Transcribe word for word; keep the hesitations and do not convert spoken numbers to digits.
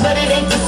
But it ain't the